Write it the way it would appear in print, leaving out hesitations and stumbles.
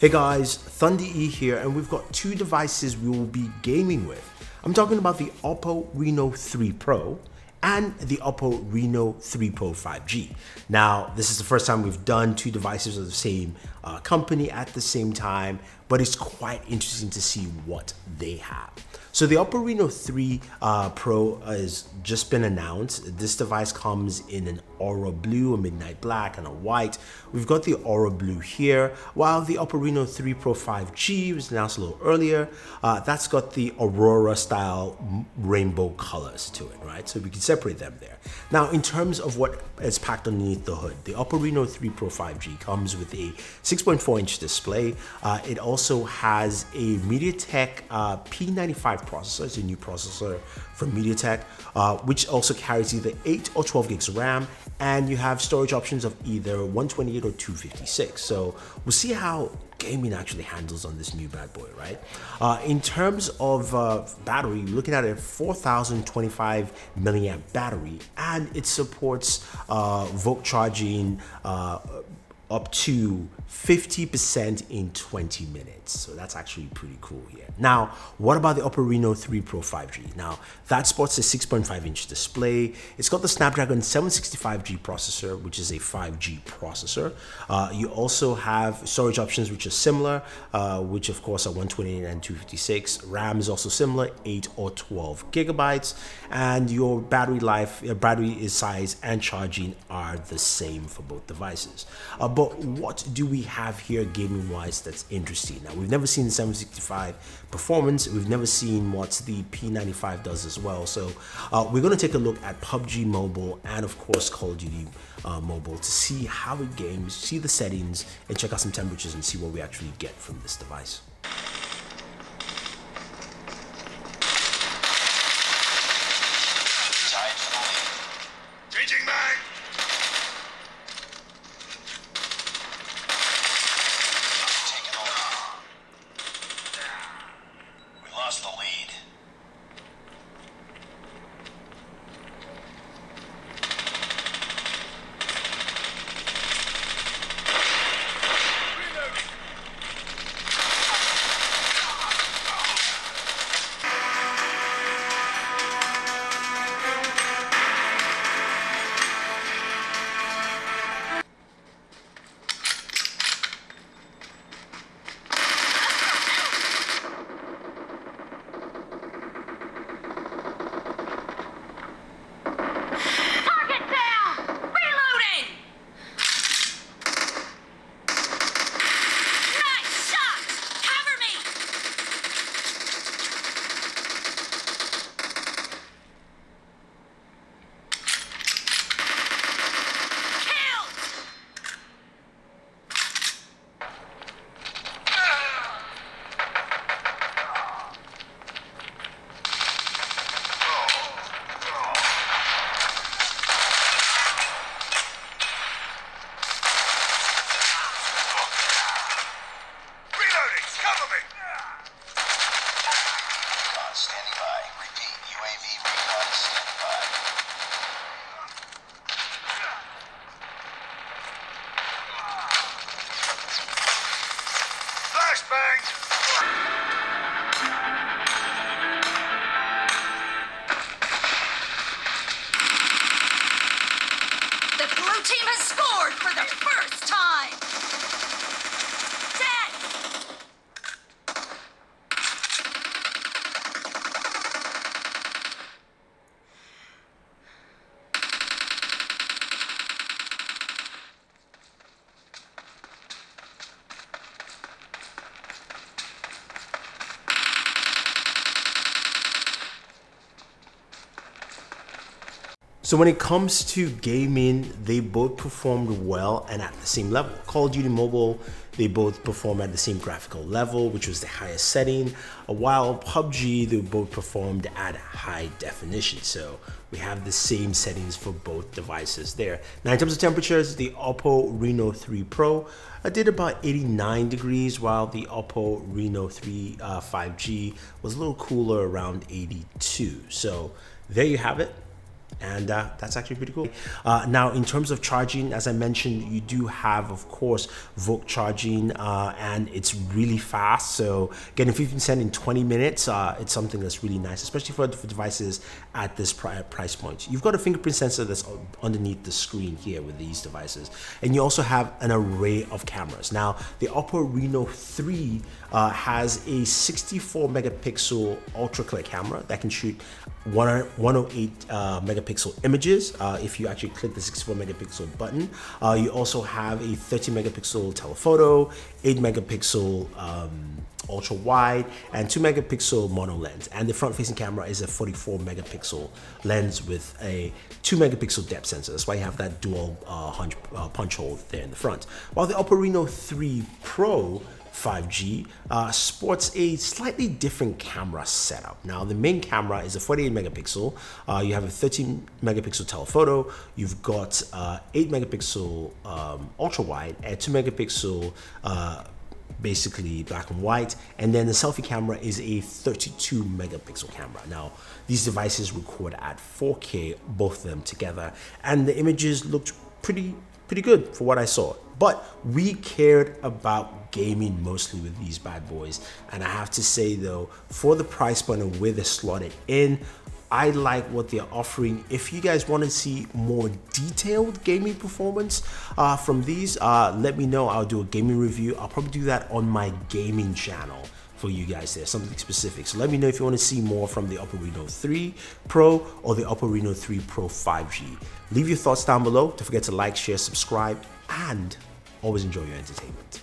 Hey guys, Thundee here, and we've got two devices we will be gaming with. I'm talking about the Oppo Reno 3 Pro and the Oppo Reno 3 Pro 5G. Now, this is the first time we've done two devices of the same company at the same time, but it's quite interesting to see what they have. So the Oppo Reno 3 Pro has just been announced. This device comes in an aura blue, a midnight black, and a white. We've got the aura blue here, while the Oppo Reno 3 Pro 5G was announced a little earlier. That's got the aurora style rainbow colors to it, right? So we can separate them there. Now, in terms of what is packed underneath the hood, the Oppo Reno 3 Pro 5G comes with a 6.4-inch display. It also has a MediaTek P95 processor. It's a new processor from MediaTek, which also carries either 8 or 12 gigs of RAM, and you have storage options of either 128 or 256. So we'll see how gaming actually handles on this new bad boy, right? In terms of battery, you're looking at a 4,025 milliamp battery, and it supports VOOC charging up to 50% in 20 minutes. So that's actually pretty cool here. Now, what about the Oppo Reno 3 Pro 5G? Now, that sports a 6.5-inch display. It's got the Snapdragon 765G processor, which is a 5G processor. You also have storage options which are similar, which of course are 128 and 256. RAM is also similar, 8 or 12 gigabytes. And your battery life, your battery size and charging are the same for both devices. But what do we have here gaming-wise that's interesting? Now, we've never seen the 765 performance. We've never seen what the P95 does as well. So we're going to take a look at PUBG Mobile and, of course, Call of Duty Mobile to see how it games, see the settings, and check out some temperatures and see what we actually get from this device. So when it comes to gaming, they both performed well and at the same level. Call of Duty Mobile, they both performed at the same graphical level, which was the highest setting, while PUBG, they both performed at high definition. So we have the same settings for both devices there. Now, in terms of temperatures, the Oppo Reno 3 Pro did about 89 degrees, while the Oppo Reno 3 5G was a little cooler, around 82. So there you have it. and that's actually pretty cool. Now, in terms of charging, as I mentioned, you do have, of course, VOOC charging, and it's really fast. So getting 15% in 20 minutes, it's something that's really nice, especially for devices at this price point. You've got a fingerprint sensor that's underneath the screen here with these devices, and you also have an array of cameras. Now, the Oppo Reno 3 has a 64 megapixel ultra clear camera that can shoot 108 megapixel images if you actually click the 64 megapixel button. You also have a 30 megapixel telephoto, 8 megapixel ultra wide, and 2 megapixel mono lens, and the front facing camera is a 44 megapixel lens with a 2 megapixel depth sensor. That's why you have that dual punch hole there in the front. While the Oppo Reno 3 Pro 5G sports a slightly different camera setup. Now, the main camera is a 48 megapixel. You have a 13 megapixel telephoto. You've got 8 megapixel ultra wide, a 2 megapixel basically black and white, and then the selfie camera is a 32 megapixel camera. Now, these devices record at 4K, both of them together, and the images looked pretty good for what I saw. But we cared about gaming mostly with these bad boys. And I have to say though, for the price point and where they're slotted in, I like what they're offering. If you guys want to see more detailed gaming performance from these, let me know. I'll do a gaming review. I'll probably do that on my gaming channel for you guys there, something specific. So let me know if you want to see more from the Oppo Reno 3 Pro or the Oppo Reno 3 Pro 5G. Leave your thoughts down below. Don't forget to like, share, subscribe, and always enjoy your entertainment.